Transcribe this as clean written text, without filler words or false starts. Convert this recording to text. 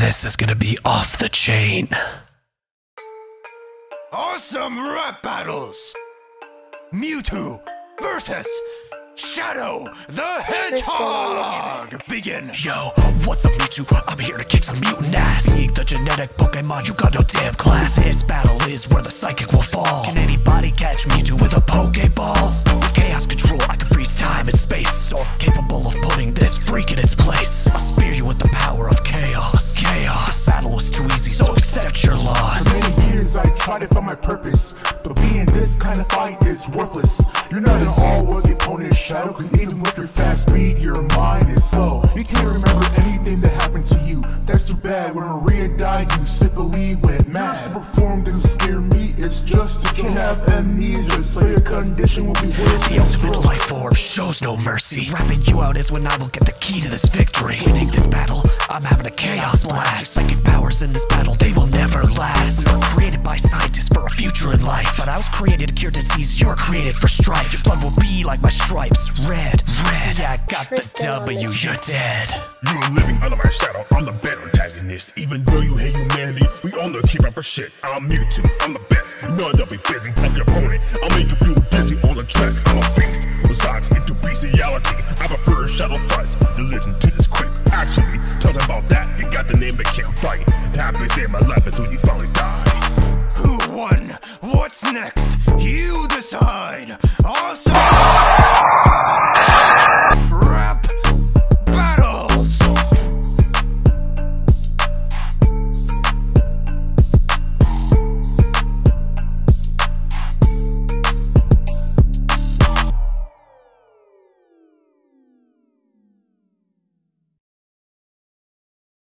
This is gonna be off the chain. Awesome rap battles! Mewtwo versus Shadow the Hedgehog! Begin! Yo, what's up Mewtwo? I'm here to kick some mutant ass. Being the genetic Pokémon, you got no damn class. This battle is where the psychic will fall. Can anybody catch Mewtwo with a Pokéball? With chaos control, I can freeze time and space. So I'm capable of putting this freak in its place. I'll spear you with the power of chaos. Chaos! This battle was too easy, so accept your loss. For many years I tried to find my purpose, but being this kind of fight is worthless. You're not an all-worthy opponent, Shadow, cause even with your fast speed, your mind is slow. You can't remember anything that happened to you. That's too bad, when Maria died, you simply went mad. You performed and scare me, it's just that you have amnesia, so your condition will be worse. The ultimate life form shows no mercy. Rapping you out is when I will get the key to this victory. Winning this battle, I'm having a chaos blast. Psychic powers in this battle, they will never last. We were created by scientists for a future in life, but I was created to cure disease, you're created for strife. Your blood will be like my stripes, red, red. See, I got the W, you're dead. You're living under my shadow, I'm the bad antagonist. Even though you hate humanity, we all know keep up for shit. I'm Mewtwo, I'm the best. None of you fizzing like your opponent. I'll make you feel dizzy on the track, I'm a beast.